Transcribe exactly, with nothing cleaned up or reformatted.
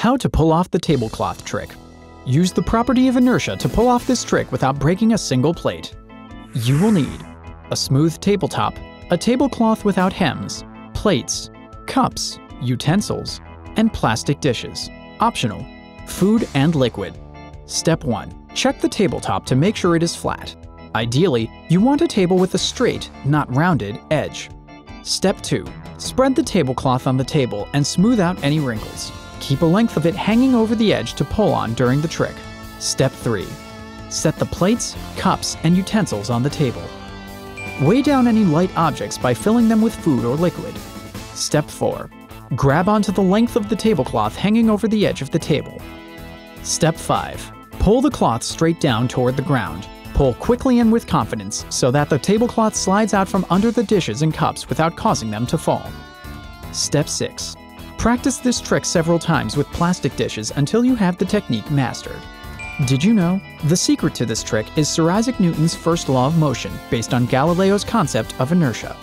How to pull off the tablecloth trick. Use the property of inertia to pull off this trick without breaking a single plate. You will need a smooth tabletop, a tablecloth without hems, plates, cups, utensils, and plastic dishes. Optional, food and liquid. Step one. Check the tabletop to make sure it is flat. Ideally, you want a table with a straight, not rounded, edge. Step two. Spread the tablecloth on the table and smooth out any wrinkles. Keep a length of it hanging over the edge to pull on during the trick. Step three. Set the plates, cups, and utensils on the table. Weigh down any light objects by filling them with food or liquid. Step four. Grab onto the length of the tablecloth hanging over the edge of the table. Step five. Pull the cloth straight down toward the ground. Pull quickly and with confidence so that the tablecloth slides out from under the dishes and cups without causing them to fall. Step six. Practice this trick several times with plastic dishes until you have the technique mastered. Did you know? The secret to this trick is Sir Isaac Newton's first law of motion, based on Galileo's concept of inertia.